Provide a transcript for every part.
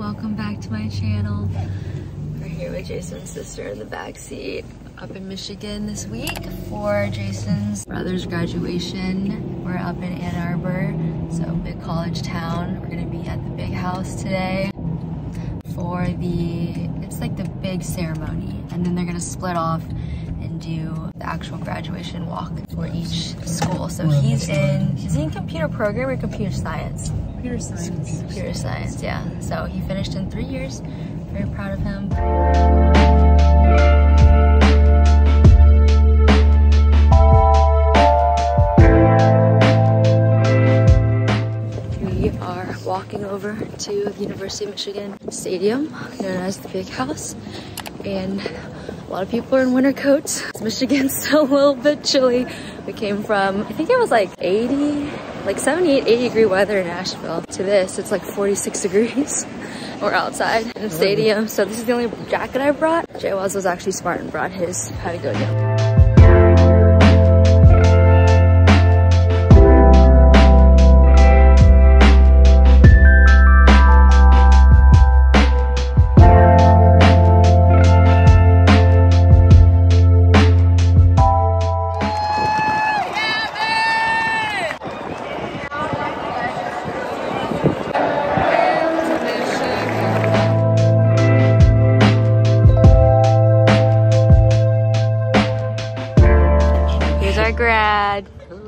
Welcome back to my channel. We're here with Jason's sister in the backseat up in Michigan this week for Jason's brother's graduation. We're up in Ann Arbor, so big college town. We're gonna be at the big house today for it's like the big ceremony, and then they're gonna split off and do the actual graduation walk for each school. So is he in computer program or computer science? Computer science. Computer science, yeah. So he finished in 3 years. Very proud of him. We are walking over to the University of Michigan Stadium, known as the Big House. And a lot of people are in winter coats. Michigan's still a little bit chilly. We came from, I think it was like 78, 80 degree weather in Nashville to this. It's like 46 degrees. We're outside in the stadium. So this is the only jacket I brought. Jay Waz was actually smart and brought his. How to go down.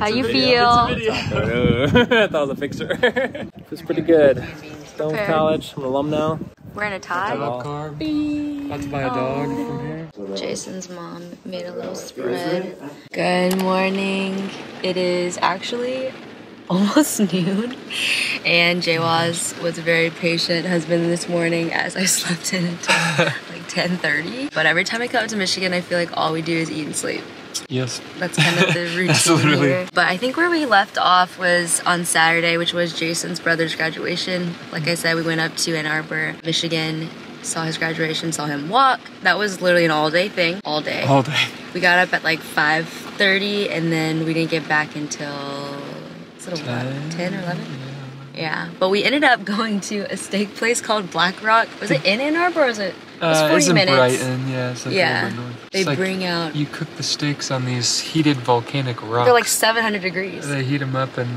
How you feel? I thought it was a picture. Feels pretty good. Still in college. I'm an alum now. Wearing a tie. About to buy a dog from here. Jason's mom made a little spread. Good morning. It is actually almost noon, and Jay Waz was a very patient husband this morning as I slept in until like 10:30. But every time I come to Michigan, I feel like all we do is eat and sleep. Yes. That's kind of the routine here. But I think where we left off was on Saturday, which was Jason's brother's graduation. Like I said, we went up to Ann Arbor, Michigan, saw his graduation, saw him walk. That was literally an all-day thing. All day. All day. We got up at like 5:30, and then we didn't get back until 10 or 11. Yeah. But we ended up going to a steak place called Black Rock. Was it in Ann Arbor or was it? It's in Brighton, yeah. It's like they bring out. You cook the steaks on these heated volcanic rocks. They're like 700 degrees. They heat them up, and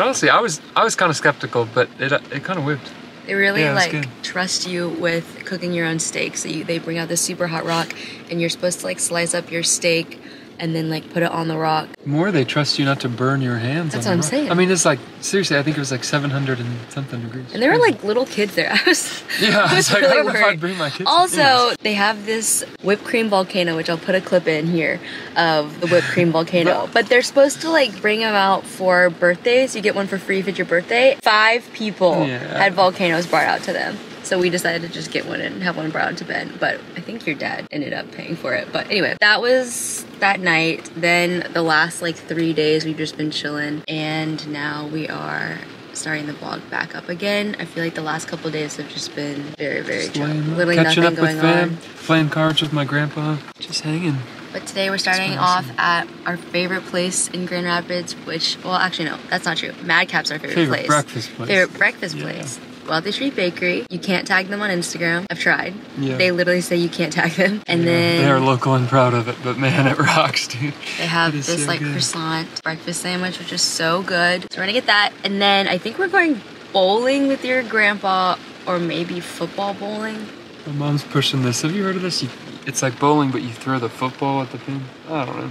honestly, I was kind of skeptical, but it kind of whipped. They really trust you with cooking your own steak. So they bring out this super hot rock, and you're supposed to like slice up your steak, and then like put it on the rock. More, they trust you not to burn your hands. That's on what I'm saying. I mean, it's like, seriously, I think it was like 700 and something degrees. And there were like little kids there. I was really I don't know if I'd bring my kids. Also, they have this whipped cream volcano, which I'll put a clip in here of the whipped cream volcano. But they're supposed to like bring them out for birthdays. You get one for free if it's your birthday. 5 people had volcanoes brought out to them. So we decided to just get one and have one brought to bed. But I think your dad ended up paying for it. But anyway, that was that night. Then the last like 3 days, we've just been chilling. And now we are starting the vlog back up again. I feel like the last couple of days have just been very, very chill. Literally nothing going on. Playing cards with my grandpa, just hanging. But today we're starting off at our favorite place in Grand Rapids, which, well, actually, no, that's not true. Madcap's our favorite place. Breakfast place. Favorite breakfast place. Wealthy Street Bakery. You can't tag them on Instagram. I've tried. Yeah. They literally say you can't tag them. And then they're local and proud of it, but man, it rocks, dude. They have this so like good croissant breakfast sandwich, which is so good. So we're gonna get that. And then I think we're going bowling with your grandpa, or maybe football bowling. My mom's pushing this. Have you heard of this? It's like bowling, but you throw the football at the pin. I don't know.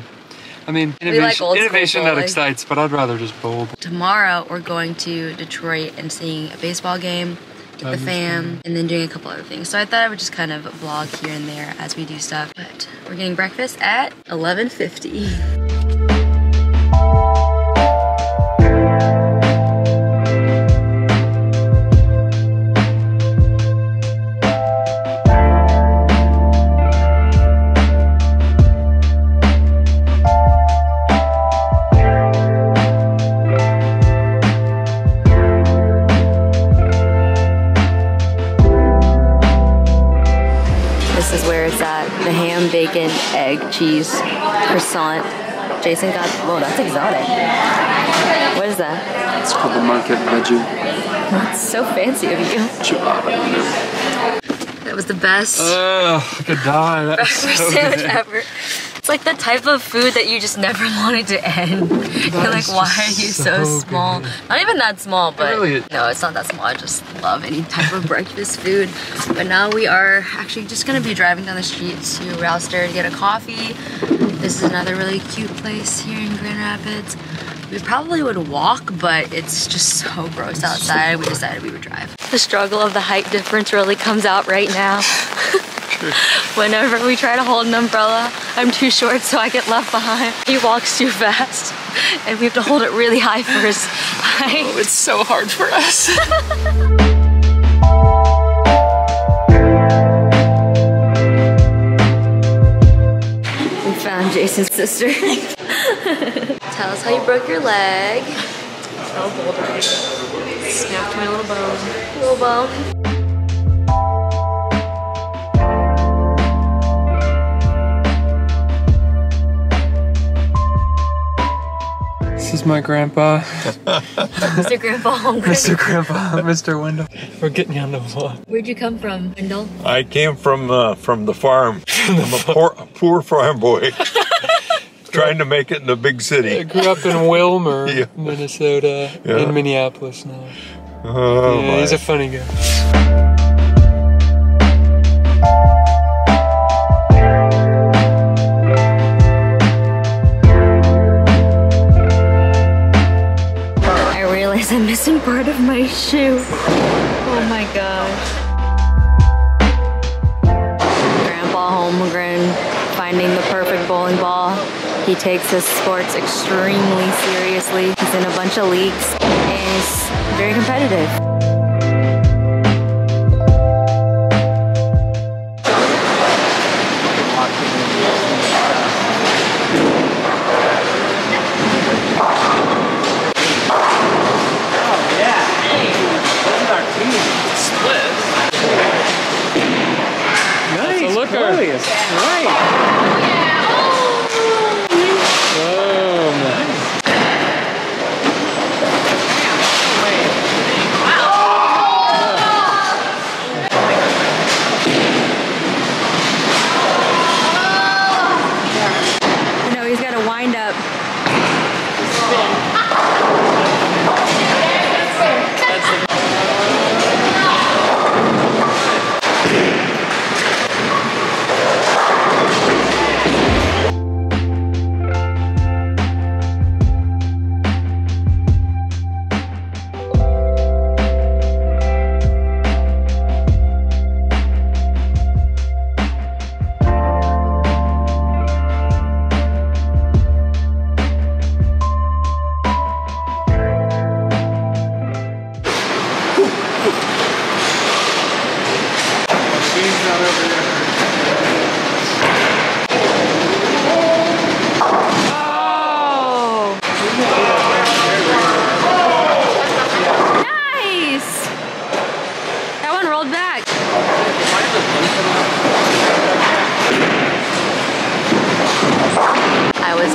I mean, innovation that excites, but I'd rather just bowl. Tomorrow, we're going to Detroit and seeing a baseball game with the fam, and then doing a couple other things. So I thought I would just kind of vlog here and there as we do stuff. But we're getting breakfast at 11:50. Egg, cheese, croissant, Jason got, whoa, that's exotic. What is that? It's called the Madcap veggie. That's so fancy of you. That was the best. I could die. That was so sandwich good. Ever. It's like the type of food that you just never wanted to end. You're like, why are you so small? Good. Not even that small, but really? No, it's not that small. I just love any type of breakfast food. But now we are actually just gonna be driving down the street to Rowster to get a coffee. This is another really cute place here in Grand Rapids. We probably would walk, but it's just so gross outside. We decided we would drive. The struggle of the height difference really comes out right now. Whenever we try to hold an umbrella, I'm too short, so I get left behind. He walks too fast, and we have to hold it really high for his height. Oh, it's so hard for us. We found Jason's sister. Tell us how you broke your leg. Snapped my little bone. Little bone. This is my grandpa. Mr. Grandpa Holmgren. Mr. Grandpa, Mr. Wendell. We're getting on the vlog. Where'd you come from, Wendell? I came from the farm. I'm a poor farm boy. Trying to make it in the big city. I grew up in Wilmer, yeah. Minnesota, yeah. In Minneapolis now. Oh, yeah, he's a funny guy. I'm missing part of my shoe. Oh my gosh. Grandpa Holmgren finding the perfect bowling ball. He takes his sports extremely seriously. He's in a bunch of leagues and he's very competitive.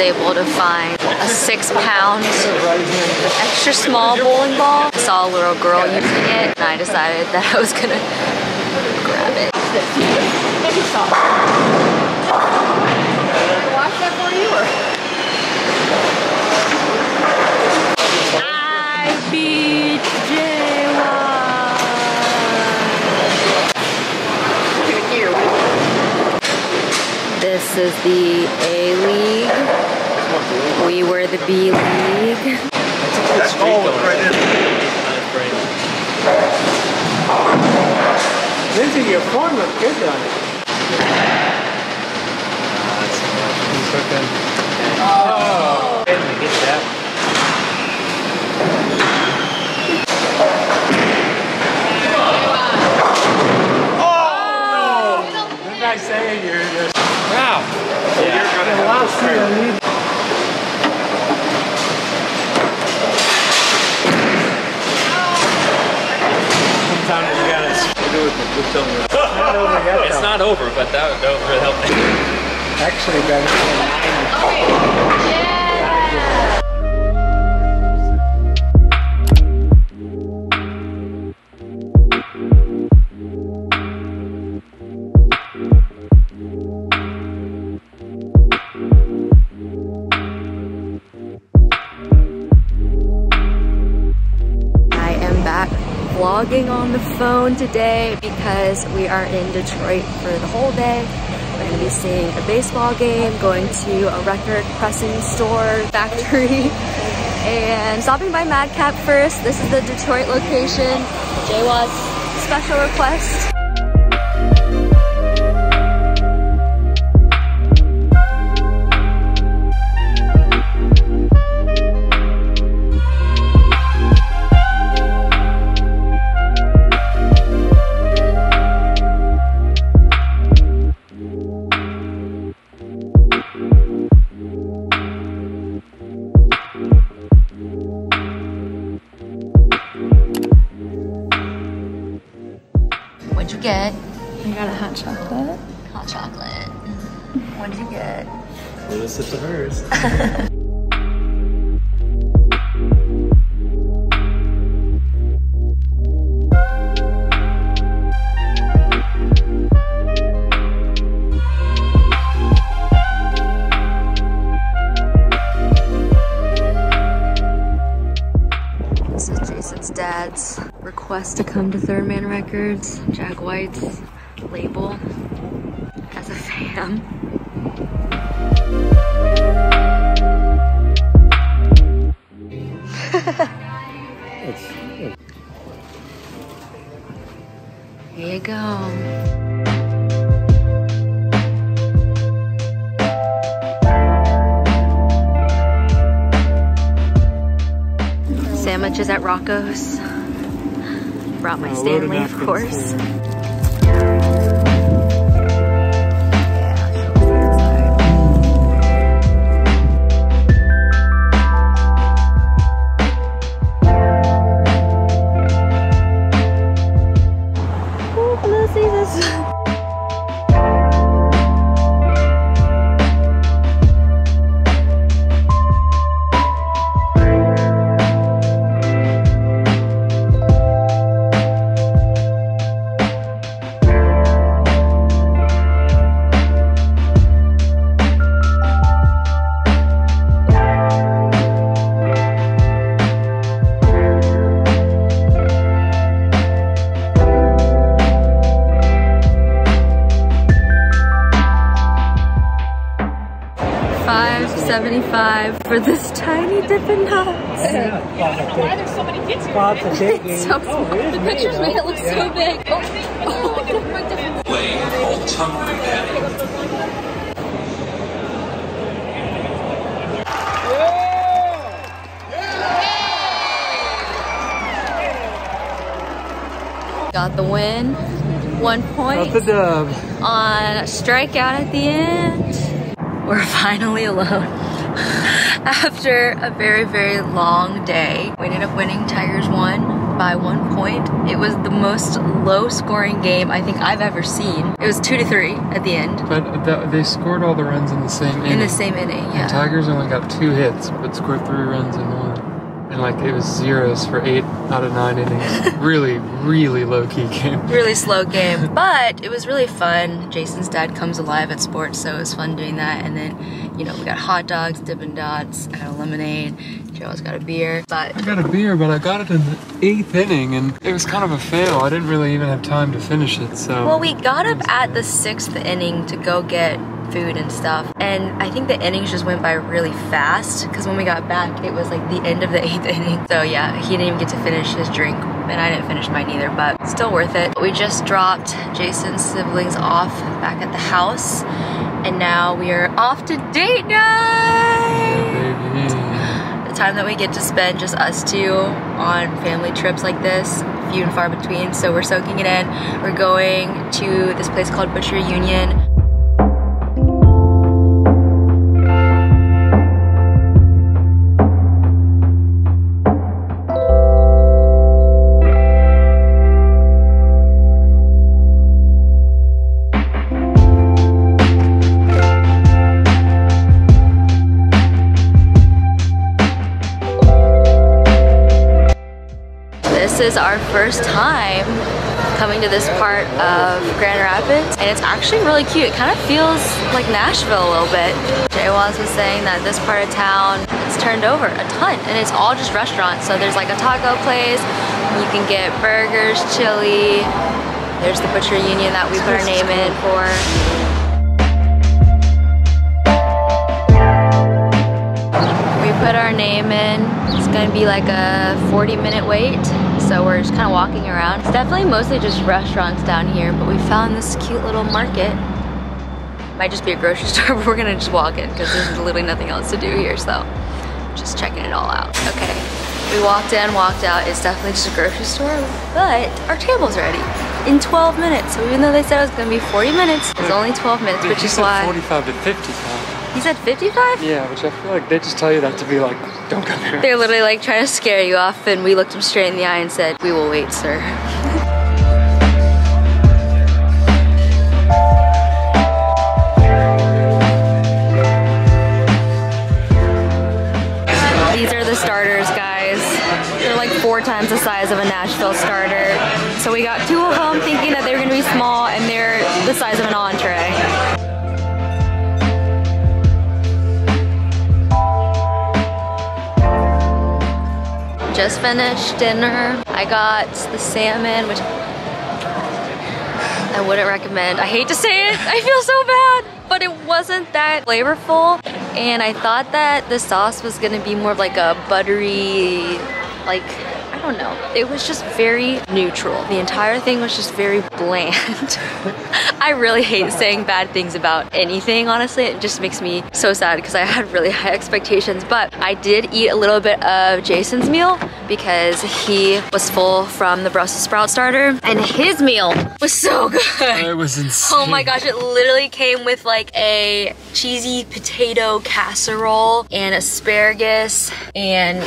Able to find a 6 pound extra small bowling ball. I saw a little girl using it and I decided that I was gonna grab it. Watch that for you or? I beat J1. This is the A-League. We were the B League. That's all right in. Lindsay, your form looks good on it. It's okay. Oh! Get that. Oh! What did I say? You're just. Wow! You're going to allow through. It's not over, but that would really help me. Actually, Ben. Okay. Yeah. vlogging on the phone today because we are in Detroit for the whole day. We're going to be seeing a baseball game, going to a record pressing store factory, and stopping by Madcap first. This is the Detroit location. JWA's special request. What'd you get? I got a hot chocolate. Hot chocolate. What did you get? A little sip of hers. Request to come to Third Man Records, Jack White's label, as a fan. Here you go. Sandwiches at Rocco's. Brought my Stanley, of course. Ooh, hello, Caesars. $5.75 for this tiny Dippin' Dots. I don't know why there's so many kids here. It's so small. The pictures made it look so big. Oh. Got the win. 1 point. Got the dub. On a strikeout at the end. We're finally alone after a very, very long day. We ended up winning. Tigers won by 1 point. It was the most low-scoring game I think I've ever seen. It was 2-3 at the end. But they scored all the runs in the same inning. In the same inning, yeah. And Tigers only got 2 hits, but scored 3 runs in 1. And like it was 0s for 8 out of 9 innings. really low-key game. Really slow game, but it was really fun. Jason's dad comes alive at sports, so it was fun doing that. And then, you know, we got hot dogs, Dippin' Dots, I had a lemonade, Joe's got a beer. But I got a beer, but I got it in the 8th inning, and it was kind of a fail. I didn't really even have time to finish it, so. Well, we got up at the 6th inning to go get food and stuff, and I think the innings just went by really fast because when we got back it was like the end of the 8th inning. So yeah, he didn't even get to finish his drink and I didn't finish mine either, but still worth it. We just dropped Jason's siblings off back at the house and now we are off to date night! Yeah, the time that we get to spend just us two on family trips like this, few and far between, so we're soaking it in. We're going to this place called Butcher Union. This is our first time coming to this part of Grand Rapids, and it's actually really cute. It kind of feels like Nashville a little bit. Jay Waz was saying that this part of town has turned over a ton, and it's all just restaurants. So there's like a taco place, you can get burgers, chili. There's the Butcher Union that we put our name in for. We put our name in. It's gonna be like a 40-minute wait. So we're just kind of walking around. It's definitely mostly just restaurants down here, but we found this cute little market. Might just be a grocery store, but we're gonna just walk in because there's literally nothing else to do here, so just checking it all out. Okay, we walked in, walked out. It's definitely just a grocery store, but our table's ready in 12 minutes. So even though they said it was gonna be 40 minutes, it's only 12 minutes, which is why. 45 to 55. He said 55? Yeah, which I feel like they just tell you that to be like, don't come here. They're literally like trying to scare you off, and we looked him straight in the eye and said, we will wait, sir. These are the starters, guys. They're like 4 times the size of a Nashville starter. So we got 2 of them thinking that they were gonna be small, and they're the size of an entree. Just finished dinner. I got the salmon, which I wouldn't recommend. I hate to say it, I feel so bad, but it wasn't that flavorful. And I thought that the sauce was gonna be more of like a buttery, like, I don't know. It was just very neutral. The entire thing was just very bland. I really hate saying bad things about anything, honestly. It just makes me so sad because I had really high expectations. But I did eat a little bit of Jason's meal because he was full from the Brussels sprout starter, and his meal was so good. It was insane. Oh my gosh, it literally came with like a cheesy potato casserole and asparagus and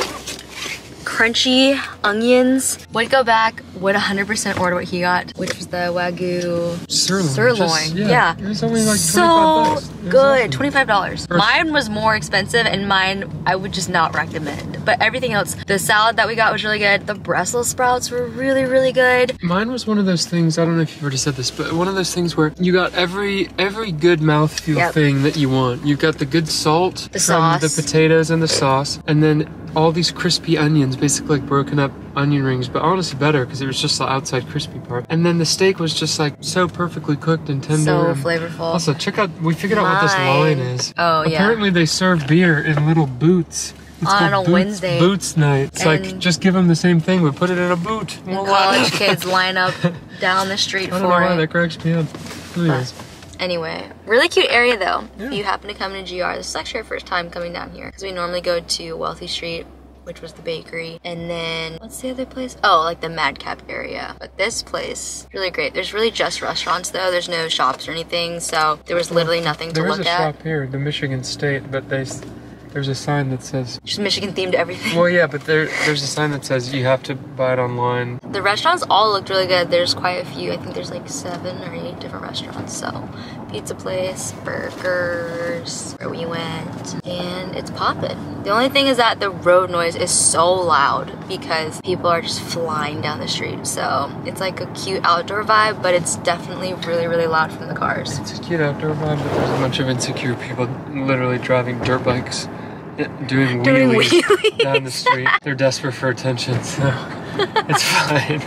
crunchy onions. Would go back, would 100% order what he got, which was the Wagyu sirloin. Yeah. It was only like $25. So good, $25. Mine was more expensive, and mine I would just not recommend. But everything else, the salad that we got was really good. The Brussels sprouts were really, really good. Mine was one of those things, I don't know if you've already said this, but one of those things where you got every good mouthfeel thing that you want. You got the good salt, the sauce, the potatoes and the sauce, and then all these crispy onions, basically like broken up onion rings, but honestly better because it was just the outside crispy part. And then the steak was just like so perfectly cooked and tender. So flavorful. Also, check out, we figured out what this line is. Oh, yeah. Apparently they serve beer in little boots. It's on a Wednesday. Boots night. It's like, just give them the same thing, but put it in a boot. And college kids line up down the street for it. I don't know why, that cracks me up. Please. Anyway, really cute area though. Yeah. If you happen to come to GR, this is actually our first time coming down here because we normally go to Wealthy Street, which was the bakery, and then what's the other place? Oh, like the Madcap area. But this place, really great. There's really just restaurants though. There's no shops or anything, so there was literally nothing to look at. There is a shop here, the Michigan State, but there's a sign that says just Michigan themed everything. Well, yeah, but there's a sign that says you have to buy it online. The restaurants all looked really good. There's quite a few. I think there's like 7 or 8 different restaurants. So pizza place, burgers, where we went, and it's poppin'. The only thing is that the road noise is so loud because people are just flying down the street. So it's like a cute outdoor vibe, but it's definitely really, really loud from the cars. It's a cute outdoor vibe, but there's a bunch of insecure people literally driving dirt bikes. Doing wheelies down the street. They're desperate for attention, so it's fine.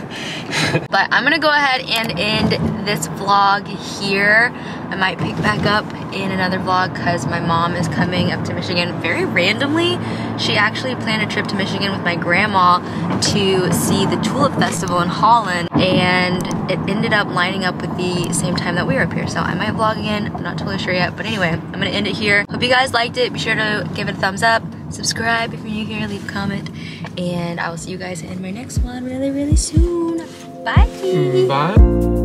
But I'm gonna go ahead and end this vlog here. I might pick back up in another vlog because my mom is coming up to Michigan very randomly. She actually planned a trip to Michigan with my grandma to see the Tulip Festival in Holland, and it ended up lining up with the same time that we were up here. So I might vlog again, I'm not totally sure yet. But anyway, I'm gonna end it here. Hope you guys liked it. Be sure to give it a thumbs up, subscribe if you're new here, leave a comment, and I will see you guys in my next one really, really soon. Bye! Bye!